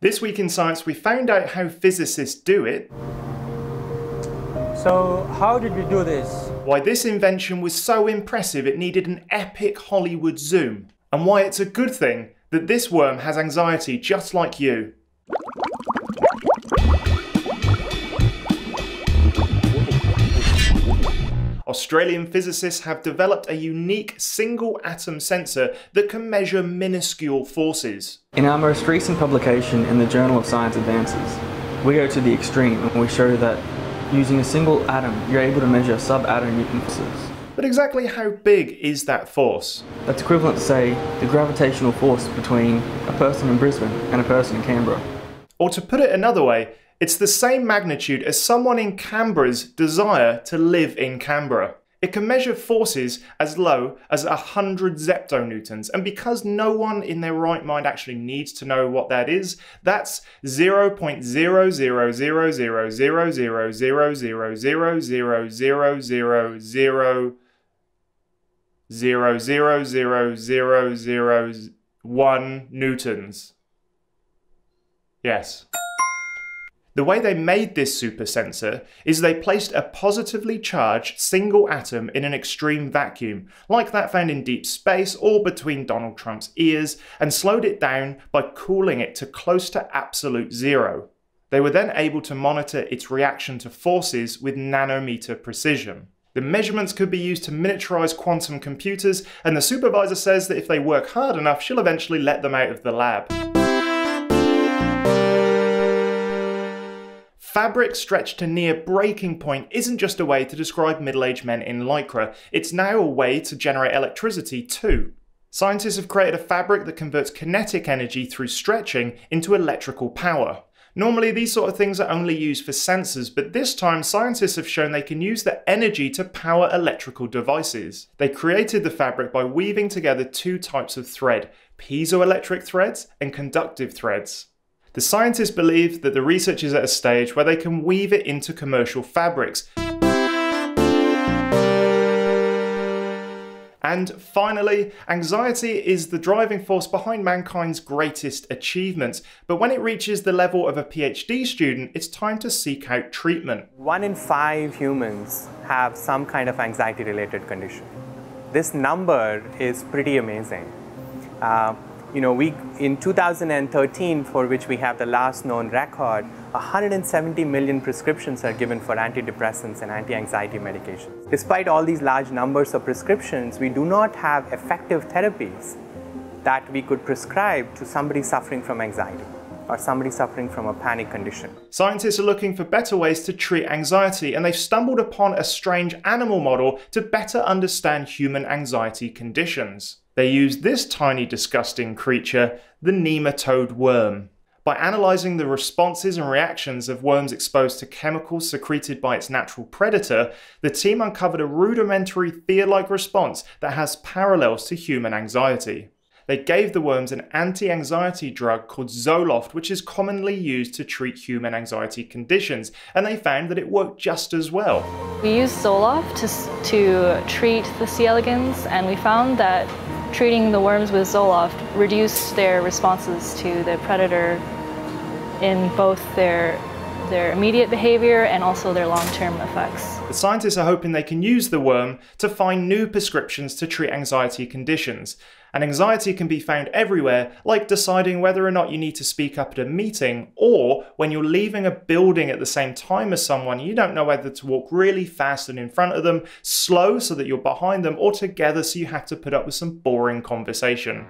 This week in science, we found out how physicists do it. So how did we do this? Why this invention was so impressive it needed an epic Hollywood zoom. And why it's a good thing that this worm has anxiety just like you. Australian physicists have developed a unique single-atom sensor that can measure minuscule forces. In our most recent publication in the Journal of Science Advances, we go to the extreme and we show that using a single atom, you're able to measure sub-atom Newton forces. But exactly how big is that force? That's equivalent to, say, the gravitational force between a person in Brisbane and a person in Canberra. Or to put it another way, it's the same magnitude as someone in Canberra's desire to live in Canberra. It can measure forces as low as 100 zeptonewtons, and because no one in their right mind actually needs to know what that is, that's 0.0000000000000000000001 newtons. Yes. The way they made this super sensor is they placed a positively charged single atom in an extreme vacuum, like that found in deep space or between Donald Trump's ears, and slowed it down by cooling it to close to absolute zero. They were then able to monitor its reaction to forces with nanometer precision. The measurements could be used to miniaturize quantum computers, and the supervisor says that if they work hard enough, she'll eventually let them out of the lab. Fabric stretched to near breaking point isn't just a way to describe middle-aged men in lycra, it's now a way to generate electricity too. Scientists have created a fabric that converts kinetic energy through stretching into electrical power. Normally these sort of things are only used for sensors, but this time scientists have shown they can use the energy to power electrical devices. They created the fabric by weaving together two types of thread, piezoelectric threads and conductive threads. The scientists believe that the research is at a stage where they can weave it into commercial fabrics. And finally, anxiety is the driving force behind mankind's greatest achievements. But when it reaches the level of a PhD student, it's time to seek out treatment. 1 in 5 humans have some kind of anxiety-related condition. This number is pretty amazing. You know, in 2013, for which we have the last known record, 170 million prescriptions are given for antidepressants and anti-anxiety medications. Despite all these large numbers of prescriptions, we do not have effective therapies that we could prescribe to somebody suffering from anxiety or somebody suffering from a panic condition. Scientists are looking for better ways to treat anxiety, and they've stumbled upon a strange animal model to better understand human anxiety conditions. They used this tiny, disgusting creature, the nematode worm. By analysing the responses and reactions of worms exposed to chemicals secreted by its natural predator, the team uncovered a rudimentary fear-like response that has parallels to human anxiety. They gave the worms an anti-anxiety drug called Zoloft, which is commonly used to treat human anxiety conditions, and they found that it worked just as well. We used Zoloft to treat the C. elegans, and we found that treating the worms with Zoloft reduced their responses to the predator in both their immediate behavior and also their long-term effects. The scientists are hoping they can use the worm to find new prescriptions to treat anxiety conditions. And anxiety can be found everywhere, like deciding whether or not you need to speak up at a meeting, or when you're leaving a building at the same time as someone, you don't know whether to walk really fast and in front of them, slow so that you're behind them, or together so you have to put up with some boring conversation.